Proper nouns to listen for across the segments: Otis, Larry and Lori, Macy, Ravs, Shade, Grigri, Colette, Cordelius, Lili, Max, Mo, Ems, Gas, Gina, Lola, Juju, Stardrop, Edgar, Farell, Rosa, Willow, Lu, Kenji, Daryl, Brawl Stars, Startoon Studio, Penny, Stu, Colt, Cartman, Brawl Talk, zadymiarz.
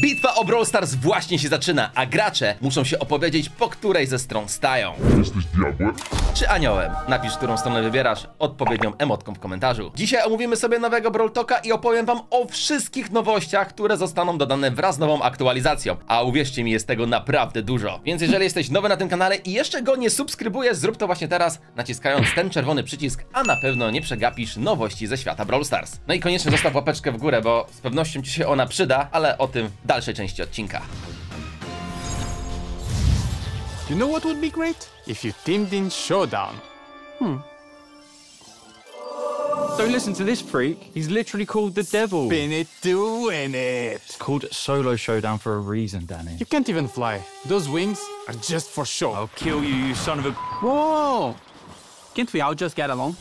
Bitwa o Brawl Stars właśnie się zaczyna, a gracze muszą się opowiedzieć, po której ze stron stają. Jesteś diabłem? Czy aniołem? Napisz, którą stronę wybierasz, odpowiednią emotką w komentarzu. Dzisiaj omówimy sobie nowego Brawl Talka i opowiem wam o wszystkich nowościach, które zostaną dodane wraz z nową aktualizacją. A uwierzcie mi, jest tego naprawdę dużo. Więc jeżeli jesteś nowy na tym kanale i jeszcze go nie subskrybujesz, zrób to właśnie teraz, naciskając ten czerwony przycisk, a na pewno nie przegapisz nowości ze świata Brawl Stars. No i koniecznie zostaw łapeczkę w górę, bo z pewnością ci się ona przyda, ale o tym w dalszej części odcinka. You know what would be great? If you teamed in showdown. So listen to this freak. He's literally called the devil. Spin it to win it. It's called solo showdown for a reason, Danny. You can't even fly. Those wings are just for show. I'll kill you, you son of a... Whoa! Can't we all just get along?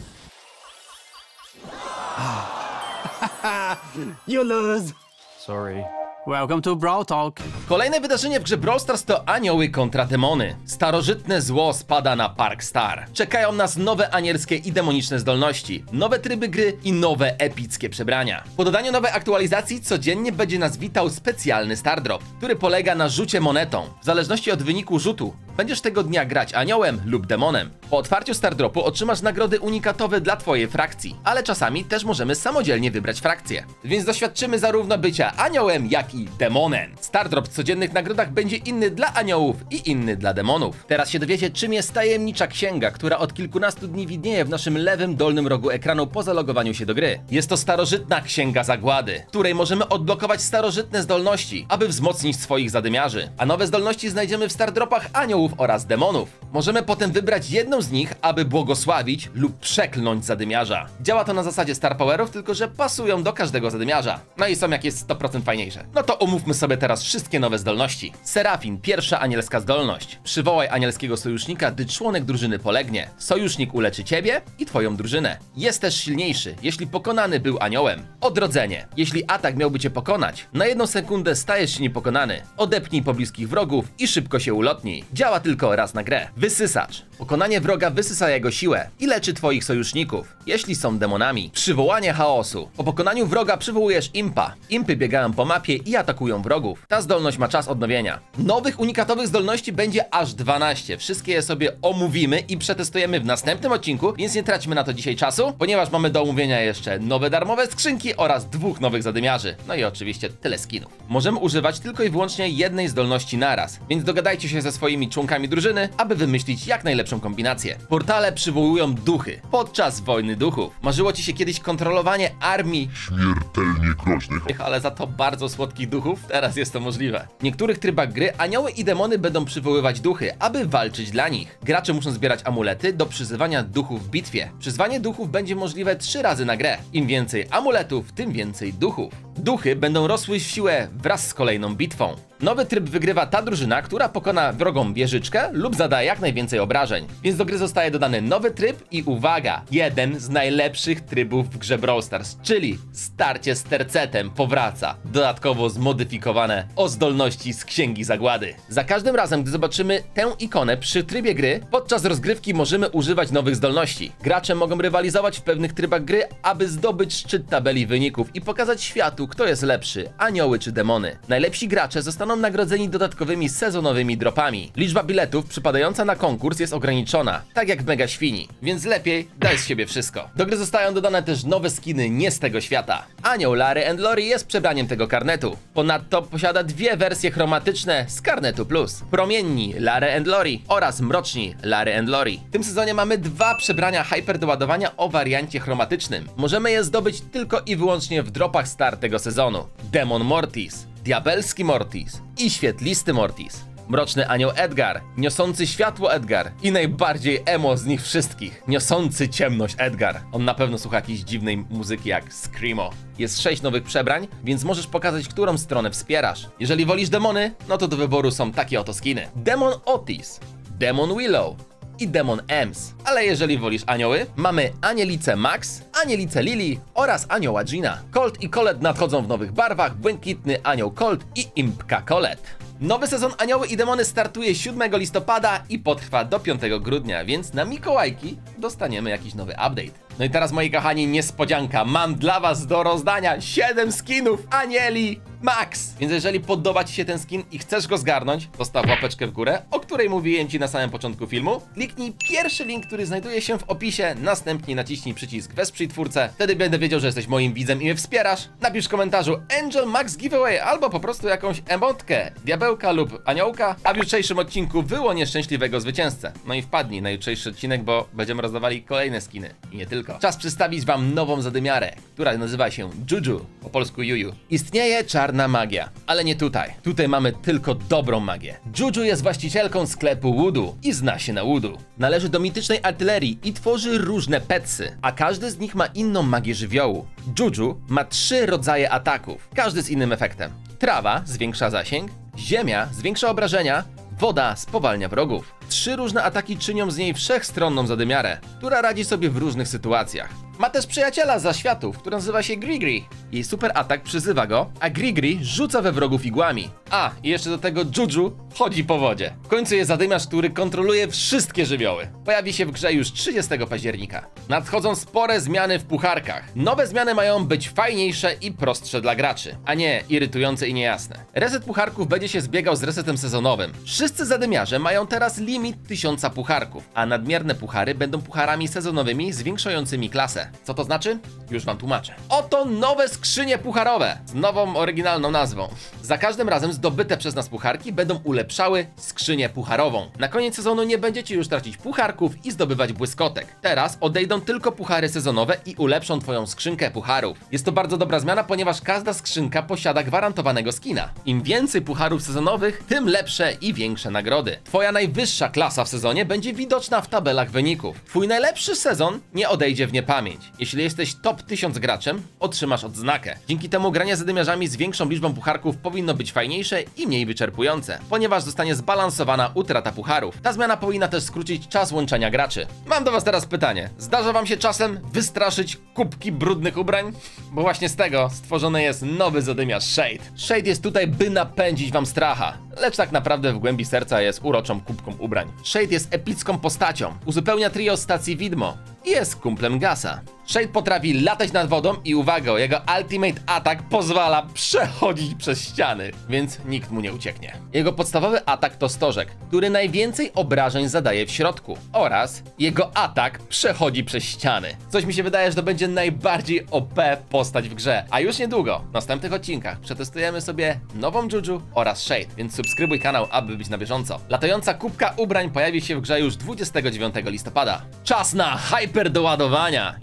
You lose. Sorry. Welcome to Brawl Talk. Kolejne wydarzenie w grze Brawl Stars to anioły kontra demony. Starożytne zło spada na Park Star. Czekają nas nowe anielskie i demoniczne zdolności, nowe tryby gry i nowe epickie przebrania. Po dodaniu nowej aktualizacji codziennie będzie nas witał specjalny Stardrop, który polega na rzucie monetą. W zależności od wyniku rzutu będziesz tego dnia grać aniołem lub demonem. Po otwarciu Stardropu otrzymasz nagrody unikatowe dla twojej frakcji, ale czasami też możemy samodzielnie wybrać frakcję. Więc doświadczymy zarówno bycia aniołem, jak i demonem. Stardrop w codziennych nagrodach będzie inny dla aniołów i inny dla demonów. Teraz się dowiecie, czym jest tajemnicza księga, która od kilkunastu dni widnieje w naszym lewym dolnym rogu ekranu po zalogowaniu się do gry. Jest to starożytna księga zagłady, której możemy odblokować starożytne zdolności, aby wzmocnić swoich zadymiarzy. A nowe zdolności znajdziemy w Stardropach aniołów oraz demonów. Możemy potem wybrać jedną z nich, aby błogosławić lub przekląć zadymiarza. Działa to na zasadzie Star Powerów, tylko że pasują do każdego zadymiarza. No i są jakieś 100% fajniejsze. No to omówmy sobie teraz wszystkie nowe zdolności. Serafin, pierwsza anielska zdolność. Przywołaj anielskiego sojusznika, gdy członek drużyny polegnie. Sojusznik uleczy ciebie i twoją drużynę. Jest też silniejszy, jeśli pokonany był aniołem. Odrodzenie. Jeśli atak miałby cię pokonać, na 1 sekundę stajesz się niepokonany. Odepnij pobliskich wrogów i szybko się ulotnij. Działa tylko raz na grę. Wysysacz. Pokonanie wroga wysysa jego siłę i leczy twoich sojuszników, jeśli są demonami. Przywołanie chaosu. Po pokonaniu wroga przywołujesz impa. Impy biegają po mapie i atakują wrogów. Ta zdolność ma czas odnowienia. Nowych unikatowych zdolności będzie aż 12. Wszystkie je sobie omówimy i przetestujemy w następnym odcinku, więc nie traćmy na to dzisiaj czasu, ponieważ mamy do omówienia jeszcze nowe darmowe skrzynki oraz 2 nowych zadymiarzy. No i oczywiście tyle skinów. Możemy używać tylko i wyłącznie jednej zdolności naraz, więc dogadajcie się ze swoimi członkami drużyny, aby wymyślić jak najlepszą kombinację. Portale przywołują duchy podczas wojny duchów. Marzyło ci się kiedyś kontrolowanie armii śmiertelnie groźnych, ale za to bardzo słodkich duchów? Teraz jest to możliwe. W niektórych trybach gry anioły i demony będą przywoływać duchy, aby walczyć dla nich. Gracze muszą zbierać amulety do przyzywania duchów w bitwie. Przyzwanie duchów będzie możliwe 3 razy na grę. Im więcej amuletów, tym więcej duchów. Duchy będą rosły w siłę wraz z kolejną bitwą. Nowy tryb wygrywa ta drużyna, która pokona wrogą wieżyczkę lub zada jak najwięcej obrażeń. Więc do gry zostaje dodany nowy tryb i uwaga, jeden z najlepszych trybów w grze Brawl Stars, czyli starcie z tercetem powraca, dodatkowo zmodyfikowane o zdolności z Księgi Zagłady. Za każdym razem, gdy zobaczymy tę ikonę przy trybie gry, podczas rozgrywki możemy używać nowych zdolności. Gracze mogą rywalizować w pewnych trybach gry, aby zdobyć szczyt tabeli wyników i pokazać światu, kto jest lepszy, anioły czy demony. Najlepsi gracze zostaną nagrodzeni dodatkowymi sezonowymi dropami. Liczba biletów przypadająca na konkurs jest ograniczona, tak jak w Mega Świni, więc lepiej daj z siebie wszystko. Do gry zostają dodane też nowe skiny nie z tego świata. Anioł Larry and Lori jest przebraniem tego karnetu. Ponadto posiada 2 wersje chromatyczne z karnetu plus. Promienni Larry and Lori oraz mroczni Larry and Lori. W tym sezonie mamy 2 przebrania hyper doładowania o wariancie chromatycznym. Możemy je zdobyć tylko i wyłącznie w dropach star tego sezonu. Demon Mortis, diabelski Mortis i świetlisty Mortis. Mroczny anioł Edgar, niosący światło Edgar i najbardziej emo z nich wszystkich, niosący ciemność Edgar. On na pewno słucha jakiejś dziwnej muzyki jak screamo. Jest 6 nowych przebrań, więc możesz pokazać, którą stronę wspierasz. Jeżeli wolisz demony, no to do wyboru są takie oto skiny. Demon Otis, Demon Willow i Demon Ems. Ale jeżeli wolisz anioły, mamy anielicę Max, anielicę Lili oraz anioła Gina. Colt i Colette nadchodzą w nowych barwach, błękitny anioł Colt i impka Colette. Nowy sezon Anioły i Demony startuje 7 listopada i potrwa do 5 grudnia, więc na Mikołajki dostaniemy jakiś nowy update. No i teraz, moi kochani, niespodzianka. Mam dla was do rozdania 7 skinów anieli Max. Więc jeżeli podoba Ci się ten skin i chcesz go zgarnąć, zostaw łapeczkę w górę, o której mówiłem Ci na samym początku filmu. Kliknij pierwszy link, który znajduje się w opisie, następnie naciśnij przycisk wesprzyj twórcę. Wtedy będę wiedział, że jesteś moim widzem i mnie wspierasz. Napisz w komentarzu Angel Max Giveaway albo po prostu jakąś emotkę, diabełka lub aniołka, a w jutrzejszym odcinku wyłonię szczęśliwego zwycięzcę. No i wpadnij na jutrzejszy odcinek, bo będziemy rozdawali kolejne skiny. I nie tylko. Czas przedstawić Wam nową zadymiarę, która nazywa się Juju, po polsku Juju. Istnieje czarna magia, ale nie tutaj. Tutaj mamy tylko dobrą magię. Juju jest właścicielką sklepu Woodu i zna się na Woodu. Należy do mitycznej artylerii i tworzy różne petsy, a każdy z nich ma inną magię żywiołu. Juju ma 3 rodzaje ataków, każdy z innym efektem. Trawa zwiększa zasięg, ziemia zwiększa obrażenia, woda spowalnia wrogów. 3 różne ataki czynią z niej wszechstronną zadymiarę, która radzi sobie w różnych sytuacjach. Ma też przyjaciela z zaświatów, który nazywa się Grigri. Jej super atak przyzywa go, a Grigri rzuca we wrogów igłami. A, i jeszcze do tego Juju chodzi po wodzie. W końcu jest zadymiarz, który kontroluje wszystkie żywioły. Pojawi się w grze już 30 października. Nadchodzą spore zmiany w pucharkach. Nowe zmiany mają być fajniejsze i prostsze dla graczy, a nie irytujące i niejasne. Reset pucharków będzie się zbiegał z resetem sezonowym. Wszyscy zadymiarze mają teraz limit 1000 pucharków, a nadmierne puchary będą pucharami sezonowymi zwiększającymi klasę. Co to znaczy? Już Wam tłumaczę. Oto nowe skrzynie pucharowe z nową, oryginalną nazwą. Za każdym razem zdobyte przez nas pucharki będą ulepszały skrzynię pucharową. Na koniec sezonu nie będziecie już tracić pucharków i zdobywać błyskotek. Teraz odejdą tylko puchary sezonowe i ulepszą Twoją skrzynkę pucharów. Jest to bardzo dobra zmiana, ponieważ każda skrzynka posiada gwarantowanego skina. Im więcej pucharów sezonowych, tym lepsze i większe nagrody. Twoja najwyższa klasa w sezonie będzie widoczna w tabelach wyników. Twój najlepszy sezon nie odejdzie w niepamięć. Jeśli jesteś top 1000 graczem, otrzymasz odznakę. Dzięki temu granie zadymiarzami z większą liczbą pucharków powinno być fajniejsze i mniej wyczerpujące, ponieważ zostanie zbalansowana utrata pucharów. Ta zmiana powinna też skrócić czas łączenia graczy. Mam do Was teraz pytanie. Zdarza Wam się czasem wystraszyć kubki brudnych ubrań? Bo właśnie z tego stworzony jest nowy zadymiarz Shade. Shade jest tutaj, by napędzić Wam stracha, lecz tak naprawdę w głębi serca jest uroczą kubką ubrań. Shade jest epicką postacią, uzupełnia trio stacji Widmo i jest kumplem Gasa. Shade potrafi latać nad wodą i uwaga, jego ultimate atak pozwala przechodzić przez ściany, więc nikt mu nie ucieknie. Jego podstawowy atak to stożek, który najwięcej obrażeń zadaje w środku oraz jego atak przechodzi przez ściany. Coś mi się wydaje, że to będzie najbardziej OP postać w grze, a już niedługo w następnych odcinkach przetestujemy sobie nową Juju oraz Shade, więc subskrybuj kanał, aby być na bieżąco. Latająca kubka ubrań pojawi się w grze już 29 listopada. Czas na hyper do ładowania!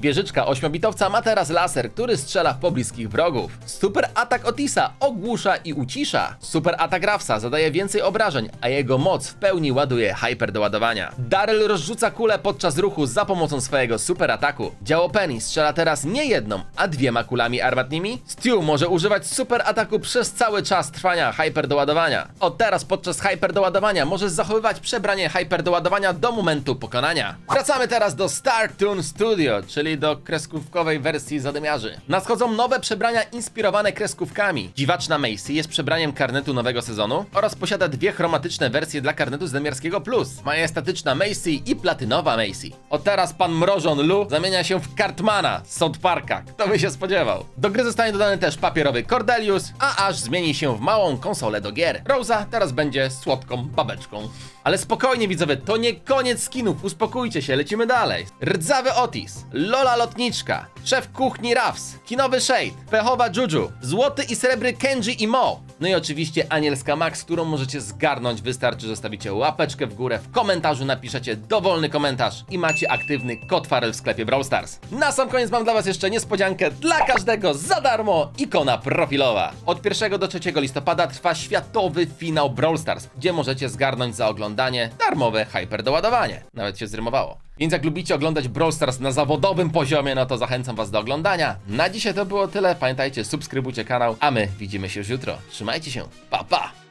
Wieżyczka 8-bitowca ma teraz laser, który strzela w pobliskich wrogów. Super atak Otisa ogłusza i ucisza. Super atak Ravsa zadaje więcej obrażeń, a jego moc w pełni ładuje hyper do ładowania. Daryl rozrzuca kulę podczas ruchu za pomocą swojego super ataku. Działo Penny strzela teraz nie jedną, a 2 kulami armatnimi. Stu może używać super ataku przez cały czas trwania hyper do ładowania. Od teraz podczas hyper do ładowania możesz zachowywać przebranie hyper do ładowania do momentu pokonania. Wracamy teraz do Startoon Studio, czyli do kreskówkowej wersji zadymiarzy. Nadchodzą nowe przebrania inspirowane kreskówkami. Dziwaczna Macy jest przebraniem karnetu nowego sezonu oraz posiada 2 chromatyczne wersje dla karnetu zadymiarskiego plus. Majestatyczna Macy i platynowa Macy. O teraz pan mrożon Lu zamienia się w Cartmana z South Parka. Kto by się spodziewał? Do gry zostanie dodany też papierowy Cordelius, a aż zmieni się w małą konsolę do gier. Rosa teraz będzie słodką babeczką. Ale spokojnie widzowie, to nie koniec skinów, uspokójcie się, lecimy dalej. Rdzawy Otis, Lola lotniczka, szef kuchni Ravs, kinowy Shade, pechowa Juju, złoty i srebrny Kenji i Mo. No i oczywiście anielska Max, którą możecie zgarnąć, wystarczy, że stawicie łapeczkę w górę, w komentarzu napiszecie dowolny komentarz i macie aktywny kod Farell w sklepie Brawl Stars. Na sam koniec mam dla Was jeszcze niespodziankę dla każdego za darmo, ikona profilowa. Od 1 do 3 listopada trwa światowy finał Brawl Stars, gdzie możecie zgarnąć za oglądanie darmowe hyper doładowanie. Nawet się zrymowało. Więc jak lubicie oglądać Brawl Stars na zawodowym poziomie, no to zachęcam Was do oglądania. Na dzisiaj to było tyle, pamiętajcie, subskrybujcie kanał, a my widzimy się już jutro. Trzymajcie się, pa pa!